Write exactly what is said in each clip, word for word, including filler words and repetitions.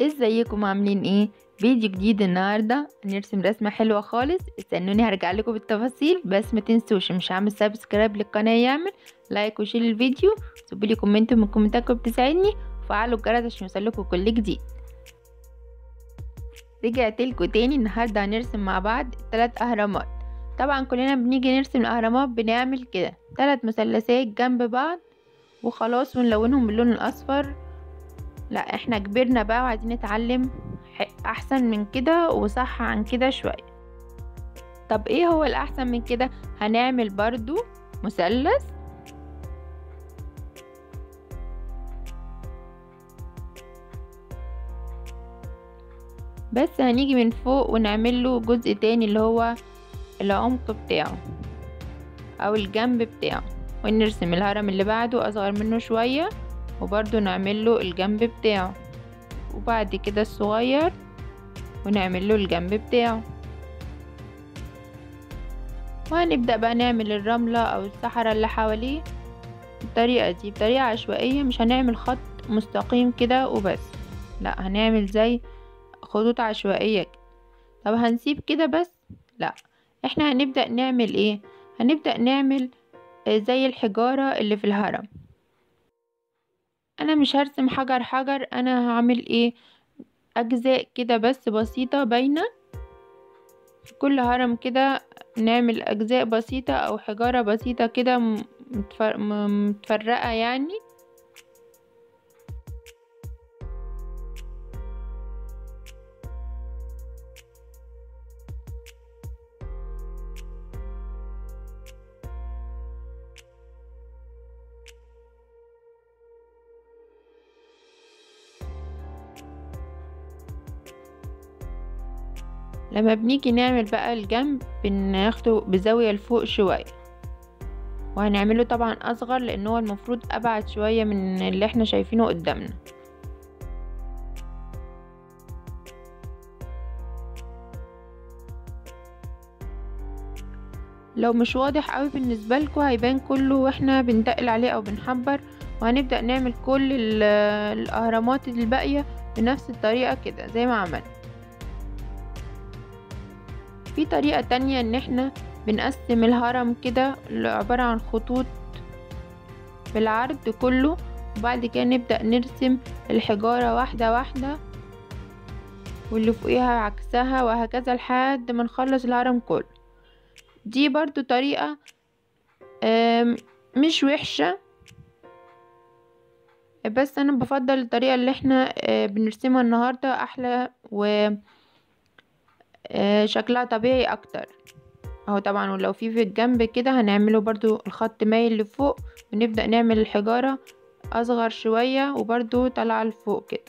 ازيكم عاملين ايه؟ فيديو جديد النهارده نرسم رسمه حلوه خالص. استنوني هرجع لكم بالتفاصيل، بس ما تنسوش مش عامل سبسكرايب للقناه يعمل لايك وشير الفيديو، سيبوا لي كومنت من كومنتاتكم بتساعدني، وفعلوا الجرس عشان يوصلكم كل جديد. رجعت لكم تاني. النهارده هنرسم مع بعض ثلاث اهرامات. طبعا كلنا بنيجي نرسم الاهرامات بنعمل كده ثلاث مثلثات جنب بعض وخلاص، ونلونهم باللون الاصفر. لا احنا كبرنا بقى وعايزين نتعلم احسن من كده وصح عن كده شوية. طب ايه هو الاحسن من كده؟ هنعمل برضو مثلث بس هنيجي من فوق ونعمل له جزء تاني اللي هو العمق بتاعه او الجنب بتاعه، ونرسم الهرم اللي بعده اصغر منه شوية وبرضو نعمل له الجنب بتاعه، وبعد كده الصغير ونعمل له الجنب بتاعه. وهنبدأ بقى نعمل الرملة او الصحراء اللي حواليه بالطريقة دي، بطريقة عشوائية. مش هنعمل خط مستقيم كده وبس، لا هنعمل زي خطوط عشوائية. طب هنسيب كده بس؟ لا احنا هنبدأ نعمل ايه؟ هنبدأ نعمل زي الحجارة اللي في الهرم. انا مش هرسم حجر حجر، انا هعمل ايه؟ اجزاء كده بس بسيطة باينة في كل هرم، كده نعمل اجزاء بسيطة او حجارة بسيطة كده متفر... متفرقة يعني. لما بنيجي نعمل بقى الجنب بناخده بزاوية لفوق شوية، وهنعمله طبعا اصغر لان هو المفروض ابعد شوية من اللي احنا شايفينه قدامنا. لو مش واضح قوي بالنسبة لكم هيبان كله واحنا بنتقل عليه او بنحبر. وهنبدأ نعمل كل الاهرامات الباقية بنفس الطريقة كده زي ما عملنا. في طريقة تانية ان احنا بنقسم الهرم كده عبارة عن خطوط بالعرض كله، وبعد كده نبدأ نرسم الحجارة واحدة واحدة واللي فوقيها عكسها وهكذا لحد ما نخلص الهرم كله. دي برضو طريقة مش وحشة، بس انا بفضل الطريقة اللي احنا بنرسمها النهاردة احلى و شكلها طبيعي اكتر اهو. طبعا ولو في في الجنب كده هنعمله برضو الخط مايل لفوق، ونبدأ نعمل الحجارة اصغر شوية وبرضو طالعه لفوق كده.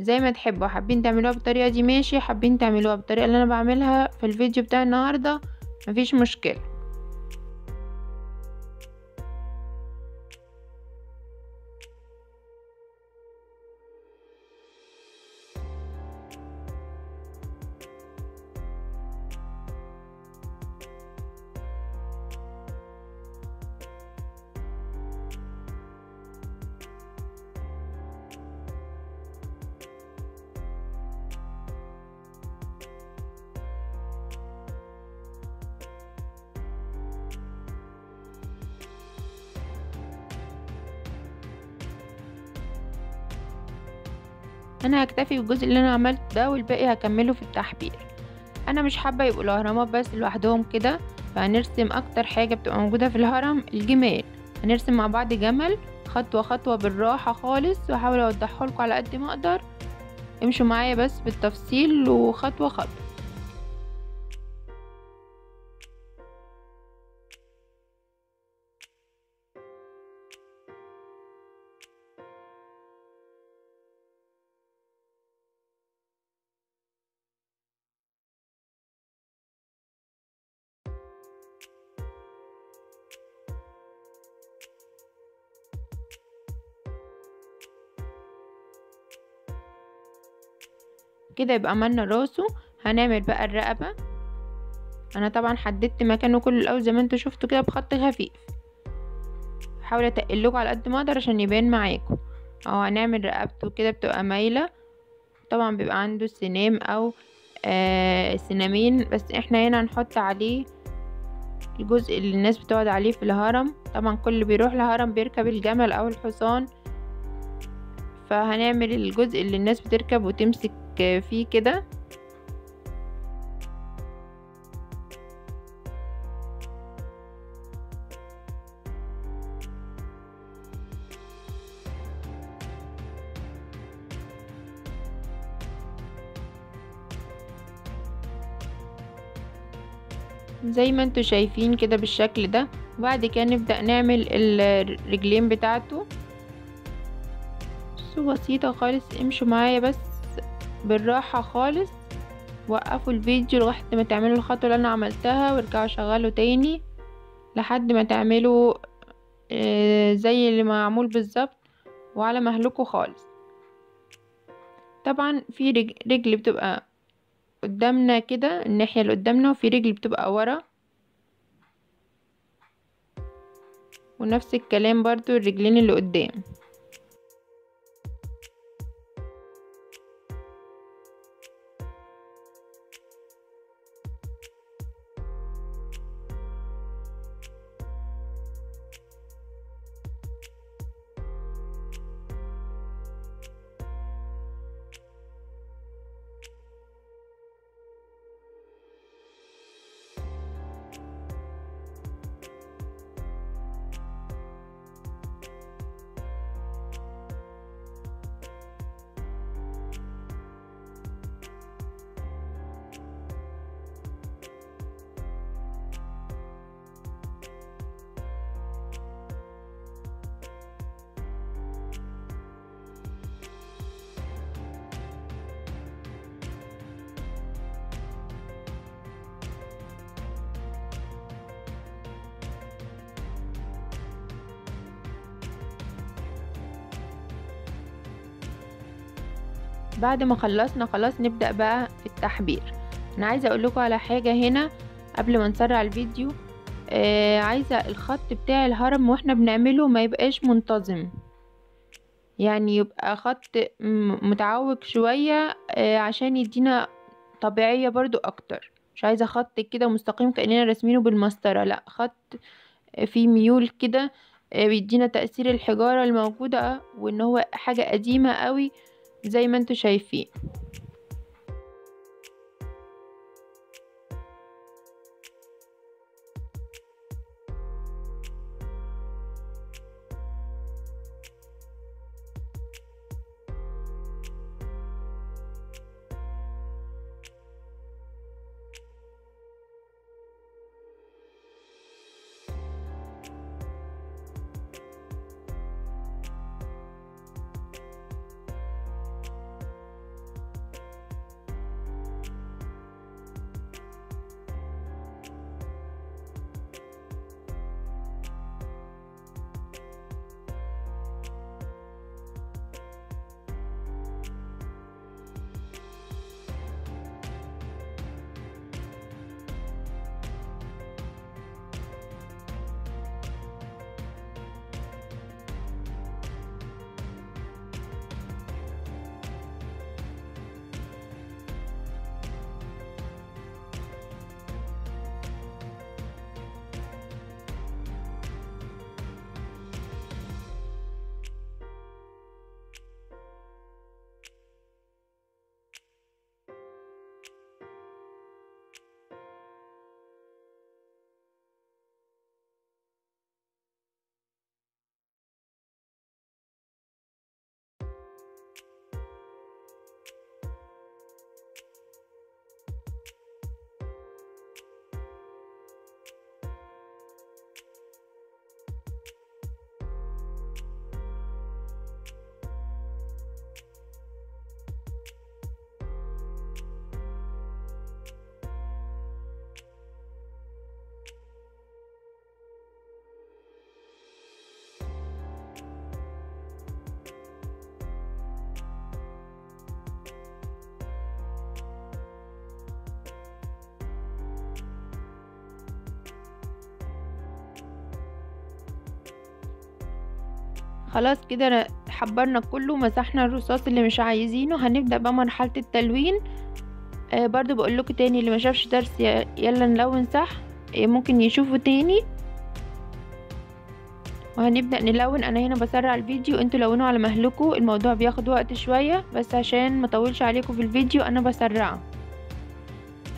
زي ما تحبوا، حابين تعملوها بالطريقة دي ماشي، حابين تعملوها بالطريقة اللي انا بعملها في الفيديو بتاع النهاردة مفيش مشكلة. انا هكتفي بالجزء اللي انا عملته ده والباقي هكمله في التحبير. انا مش حابه يبقوا الاهرامات بس لوحدهم كده، فهنرسم اكتر حاجه بتبقى موجوده في الهرم الجمال. هنرسم مع بعض جمل خطوه خطوه بالراحه خالص، واحاول اوضحه لكم على قد ما اقدر. امشوا معايا بس بالتفصيل وخطوه خطوه. كده يبقى عملنا راسه. هنعمل بقى الرقبة. انا طبعا حددت مكانه كله الاول زي ما انتوا شفتوا كده بخط خفيف، حاول اتقلكوا على قد ما اقدر عشان يبان معاكم. اه هنعمل رقبته كده بتبقى مايلة. طبعا بيبقى عنده سنام او آه سنامين، بس احنا هنا هنحط عليه الجزء اللي الناس بتقعد عليه في الهرم. طبعا كل بيروح الهرم بيركب الجمل او الحصان، فهنعمل الجزء اللي الناس بتركب وتمسك فيه كده. زي ما انتوا شايفين كده بالشكل ده. وبعد كده نبدأ نعمل الرجلين بتاعته. بصوا بسيطة خالص، امشوا معايا بس بالراحة خالص، وقفوا الفيديو لغاية ما تعملوا الخطوة اللي انا عملتها وارجعوا شغلوا تاني لحد ما تعملوا زي اللي معمول بالظبط وعلى مهلكوا خالص. طبعا في رجل بتبقى قدامنا كده الناحية اللي قدامنا، وفي رجل بتبقى ورا، ونفس الكلام برضو الرجلين اللي قدام. بعد ما خلصنا خلاص نبدأ بقى في التحبير. انا عايزة اقول لكم على حاجة هنا قبل ما نسرع الفيديو. آه عايزة الخط بتاع الهرم واحنا بنعمله ما يبقاش منتظم، يعني يبقى خط متعوج شوية آه عشان يدينا طبيعية برضو اكتر. مش عايزة خط كده مستقيم كأننا رسمينه بالمسطرة، لا خط فيه ميول كده آه بيدينا تأثير الحجارة الموجودة وان هو حاجة قديمة قوي زي ما انتم شايفين. خلاص كده حبرنا كله، مسحنا الرصاص اللي مش عايزينه. هنبدأ بقى مرحلة التلوين. آه برضو بقول لكم تاني اللي ما شافش درس يلا نلون صح، آه ممكن يشوفوا تاني. وهنبدأ نلون، انا هنا بسرع الفيديو، انتوا لونوا على مهلكم، الموضوع بياخد وقت شوية بس عشان ما طولش عليكم في الفيديو انا بسرعه.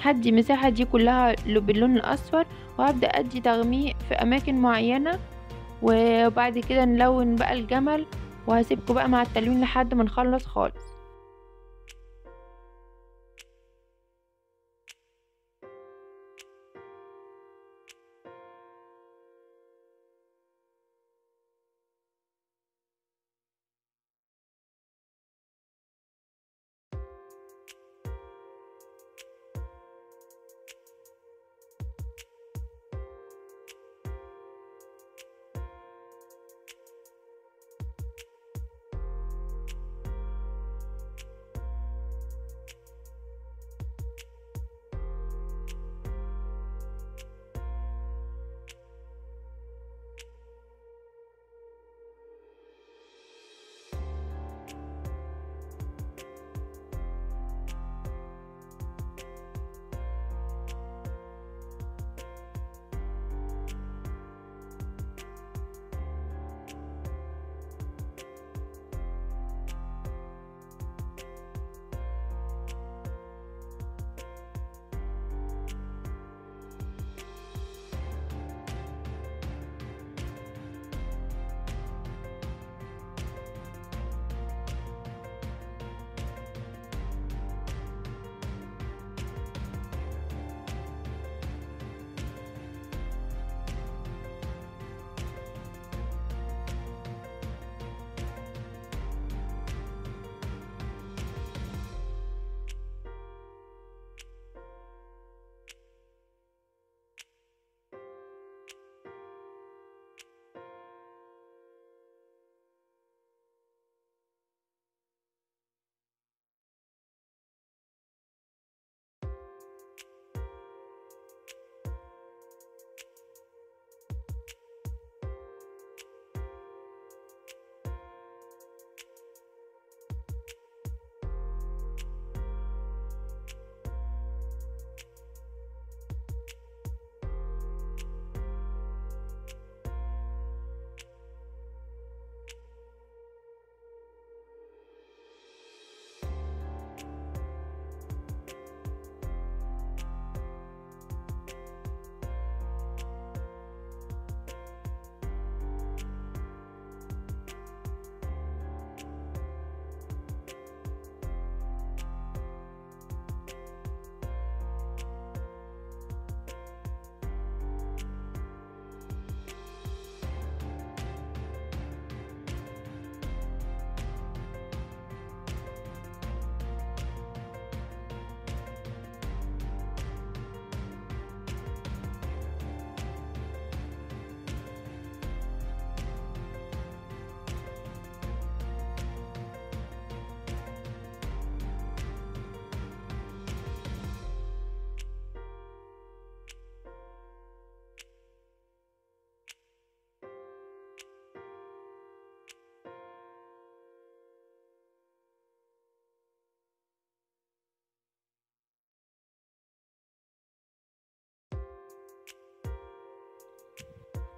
هدي المساحة دي كلها باللون الاصفر، وهبدأ ادي تغميق في اماكن معينة، وبعد كده نلون بقى الجمل، وهسيبكم بقى مع التلوين لحد ما نخلص خالص.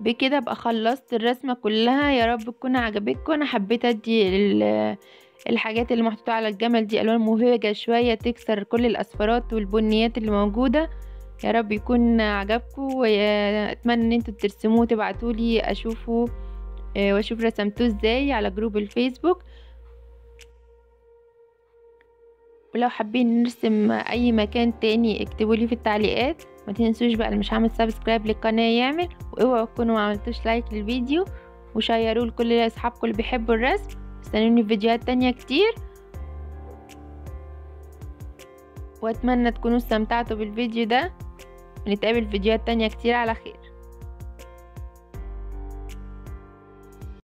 بكده بقى خلصت الرسمة كلها. يا رب تكون عجبتكم. انا حبيت ادي الحاجات اللي محطوطة على الجمل دي الوان مبهجة شوية تكسر كل الاصفرات والبنيات اللي موجودة. يا رب يكون عجبكم، واتمنى ان انتوا ترسموه وتبعتولي اشوفه واشوف رسمتوه ازاي على جروب الفيسبوك. ولو حابين نرسم اي مكان تاني اكتبولي في التعليقات. ما تنسوش بقى اللي مش عامل سبسكرايب للقناه يعمل، واوعوا تكونوا ما عملتوش لايك للفيديو، وشيروه لكل اصحابكم اللي بيحبوا الرسم. استنوني في فيديوهات تانية كتير، واتمنى تكونوا استمتعتوا بالفيديو ده، ونتقابل في فيديوهات تانية كتير على خير.